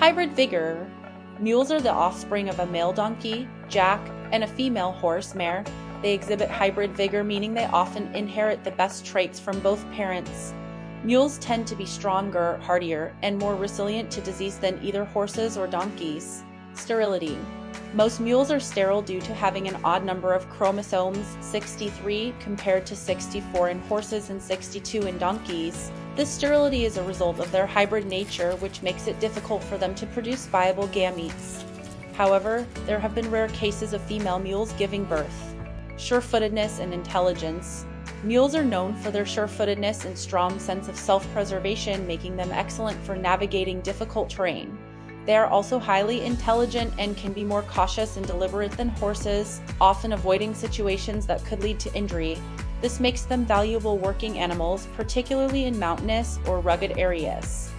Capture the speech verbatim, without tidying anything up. Hybrid vigor. Mules are the offspring of a male donkey, jack, and a female horse mare. They exhibit hybrid vigor, meaning they often inherit the best traits from both parents. Mules tend to be stronger, hardier, and more resilient to disease than either horses or donkeys. Sterility. Most mules are sterile due to having an odd number of chromosomes, sixty-three compared to sixty-four in horses and sixty-two in donkeys. This sterility is a result of their hybrid nature, which makes it difficult for them to produce viable gametes. However, there have been rare cases of female mules giving birth. Sure-footedness and intelligence. Mules are known for their sure-footedness and strong sense of self-preservation, making them excellent for navigating difficult terrain. They are also highly intelligent and can be more cautious and deliberate than horses, often avoiding situations that could lead to injury. This makes them valuable working animals, particularly in mountainous or rugged areas.